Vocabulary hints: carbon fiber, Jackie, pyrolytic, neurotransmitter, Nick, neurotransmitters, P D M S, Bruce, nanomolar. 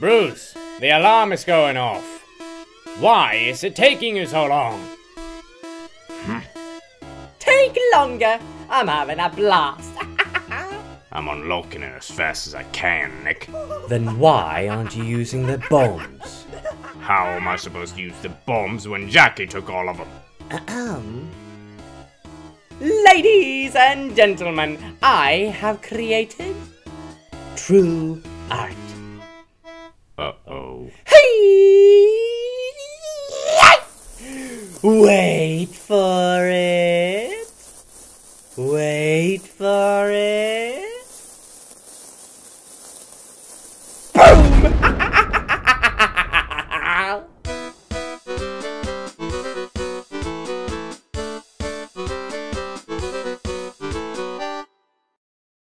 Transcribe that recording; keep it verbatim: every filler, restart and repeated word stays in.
Bruce, the alarm is going off. Why is it taking you so long? Take longer. I'm having a blast. I'm unlocking it as fast as I can, Nick. Then why aren't you using the bombs? How am I supposed to use the bombs when Jackie took all of them? Ahem. Ladies and gentlemen, I have created true art. Uh-oh. Hey! Yes! Wait for